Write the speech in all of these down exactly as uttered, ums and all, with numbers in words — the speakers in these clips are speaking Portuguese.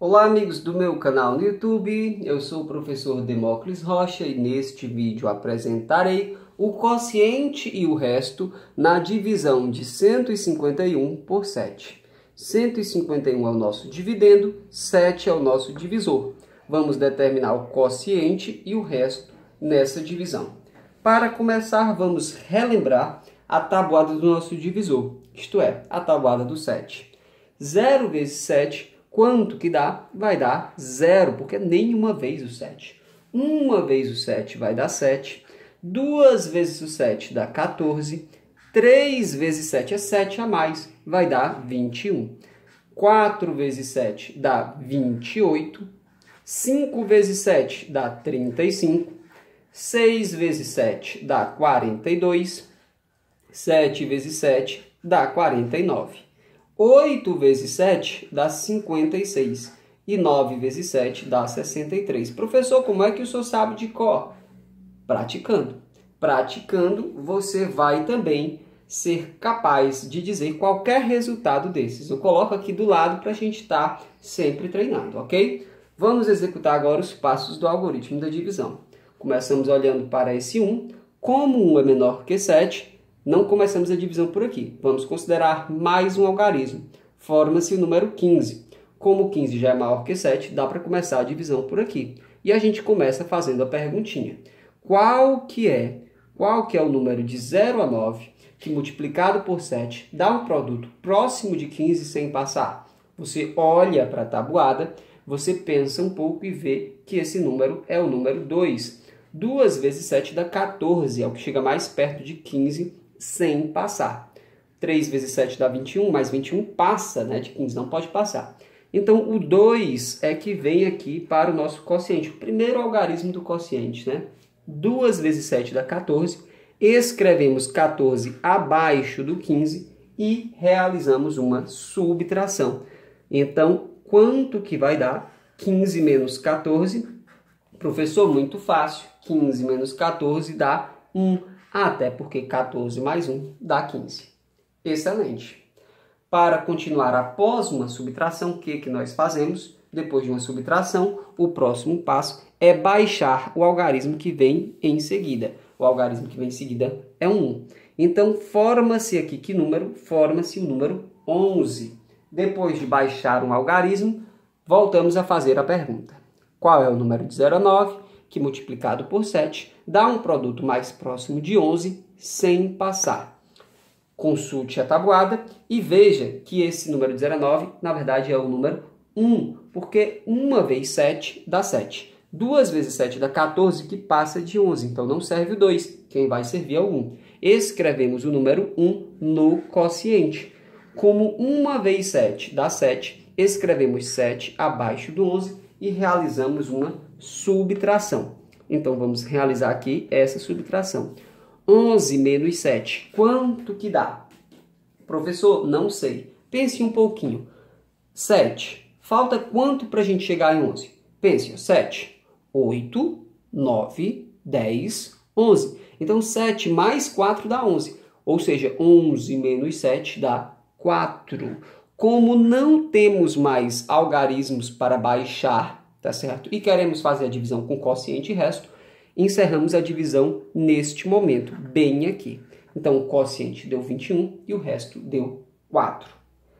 Olá amigos do meu canal no YouTube, eu sou o professor Demóclis Rocha e neste vídeo apresentarei o quociente e o resto na divisão de cento e cinquenta e um por sete. cento e cinquenta e um é o nosso dividendo, sete é o nosso divisor. Vamos determinar o quociente e o resto nessa divisão. Para começar, vamos relembrar a tabuada do nosso divisor, isto é, a tabuada do sete. zero vezes sete... quanto que dá? Vai dar zero, porque nenhuma vez o sete. Uma vez o sete vai dar sete. Duas vezes o sete dá quatorze. Três vezes sete é sete a mais, vai dar vinte e um. Quatro vezes sete dá vinte e oito. Cinco vezes sete dá trinta e cinco. Seis vezes sete dá quarenta e dois. Sete vezes sete dá quarenta e nove. oito vezes sete dá cinquenta e seis e nove vezes sete dá sessenta e três. Professor, como é que o senhor sabe de cor? Praticando. Praticando, você vai também ser capaz de dizer qualquer resultado desses. Eu coloco aqui do lado para a gente estar tá sempre treinando, ok? Vamos executar agora os passos do algoritmo da divisão. Começamos olhando para esse um. Como um é menor que sete... não começamos a divisão por aqui. Vamos considerar mais um algarismo. Forma-se o número quinze. Como quinze já é maior que sete, dá para começar a divisão por aqui. E a gente começa fazendo a perguntinha. Qual que é, qual que é o número de zero a nove, que multiplicado por sete, dá um produto próximo de quinze sem passar? Você olha para a tabuada, você pensa um pouco e vê que esse número é o número dois. duas vezes sete dá quatorze, é o que chega mais perto de quinze sem passar. três vezes sete dá vinte e um, mas vinte e um passa, né? De quinze não pode passar. Então, o dois é que vem aqui para o nosso quociente, o primeiro algarismo do quociente, né? duas vezes sete dá quatorze, escrevemos quatorze abaixo do quinze e realizamos uma subtração. Então, quanto que vai dar? quinze menos quatorze. Professor, muito fácil. quinze menos quatorze dá um. Até porque quatorze mais um dá quinze. Excelente! Para continuar após uma subtração, o que, que nós fazemos? Depois de uma subtração, o próximo passo é baixar o algarismo que vem em seguida. O algarismo que vem em seguida é um um. Então, forma-se aqui que número? Forma-se o número onze. Depois de baixar um algarismo, voltamos a fazer a pergunta. Qual é o número de zero a nove? Que multiplicado por sete dá um produto mais próximo de onze sem passar. Consulte a tabuada e veja que esse número de zero a nove, na verdade, é o número um, porque uma vez sete dá sete. duas vezes sete dá quatorze, que passa de onze, então não serve o dois, quem vai servir é o um. Escrevemos o número um no quociente. Como uma vez sete dá sete, escrevemos sete abaixo do onze e realizamos uma subtração. Então, vamos realizar aqui essa subtração. onze menos sete, quanto que dá? Professor, não sei. Pense um pouquinho. sete. Falta quanto para a gente chegar em onze? Pense, sete. oito, nove, dez, onze. Então, sete mais quatro dá onze. Ou seja, onze menos sete dá quatro. Como não temos mais algarismos para baixar, tá certo? E queremos fazer a divisão com quociente e resto, encerramos a divisão neste momento, bem aqui. Então, o quociente deu vinte e um e o resto deu quatro.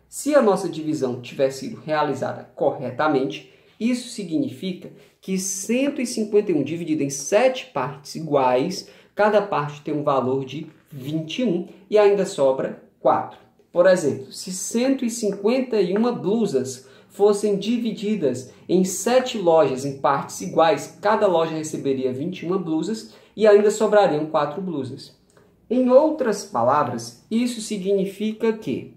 Se a nossa divisão tiver sido realizada corretamente, isso significa que cento e cinquenta e um dividido em sete partes iguais, cada parte tem um valor de vinte e um e ainda sobra quatro. Por exemplo, se cento e cinquenta e uma blusas fossem divididas em sete lojas em partes iguais, cada loja receberia vinte e uma blusas e ainda sobrariam quatro blusas. Em outras palavras, isso significa que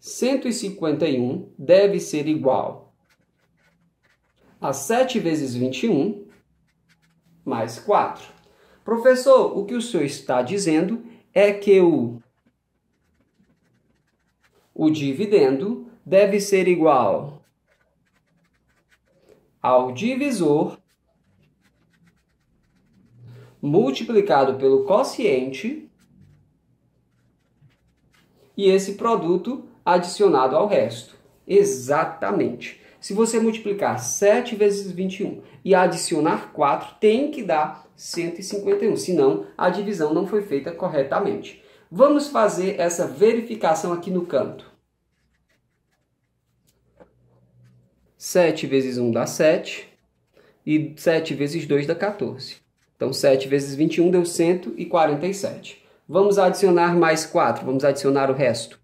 cento e cinquenta e um deve ser igual a sete vezes vinte e um mais quatro. Professor, o que o senhor está dizendo é que o, o dividendo deve ser igual ao divisor multiplicado pelo quociente e esse produto adicionado ao resto. Exatamente. Se você multiplicar sete vezes vinte e um e adicionar quatro, tem que dar cento e cinquenta e um, senão a divisão não foi feita corretamente. Vamos fazer essa verificação aqui no canto. sete vezes um dá sete e sete vezes dois dá quatorze. Então sete vezes vinte e um deu cento e quarenta e sete. Vamos adicionar mais quatro, vamos adicionar o resto.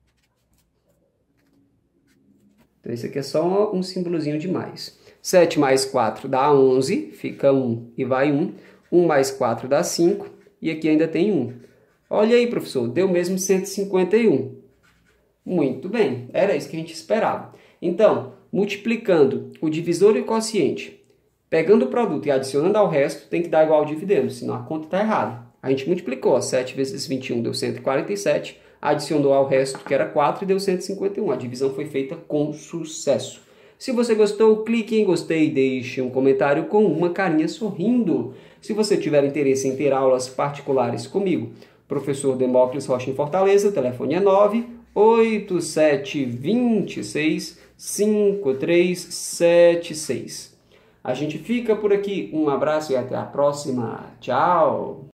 Então, isso aqui é só um símbolozinho de mais. sete mais quatro dá onze, fica um e vai um. um mais quatro dá cinco, e aqui ainda tem um. Olha aí, professor, deu mesmo cento e cinquenta e um. Muito bem, era isso que a gente esperava. Então, multiplicando o divisor e o quociente, pegando o produto e adicionando ao resto, tem que dar igual ao dividendo, senão a conta está errada. A gente multiplicou, ó, sete vezes vinte e um deu cento e quarenta e sete, adicionou ao resto, que era quatro, e deu cento e cinquenta e um. A divisão foi feita com sucesso. Se você gostou, clique em gostei e deixe um comentário com uma carinha sorrindo. Se você tiver interesse em ter aulas particulares comigo, professor Demóclis Rocha em Fortaleza, o telefone é nove oito sete dois seis cinco três sete seis. A gente fica por aqui. Um abraço e até a próxima. Tchau!